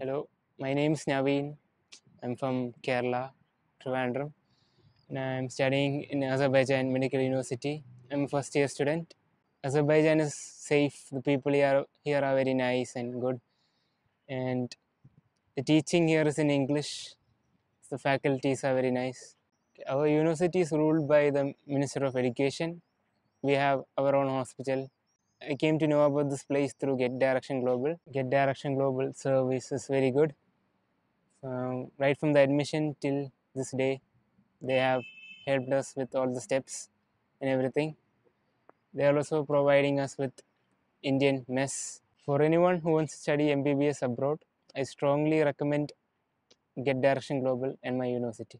Hello, my name is Naveen. I'm from Kerala, Trivandrum, and I'm studying in Azerbaijan Medical University. I'm a first-year student. Azerbaijan is safe. The people here are very nice and good, and the teaching here is in English. The faculties are very nice. Our university is ruled by the Minister of Education. We have our own hospital. I came to know about this place through Get Direction Global. Get Direction Global service is very good. Right from the admission till this day, they have helped us with all the steps and everything. They are also providing us with Indian mess. For anyone who wants to study MBBS abroad, I strongly recommend Get Direction Global and my university.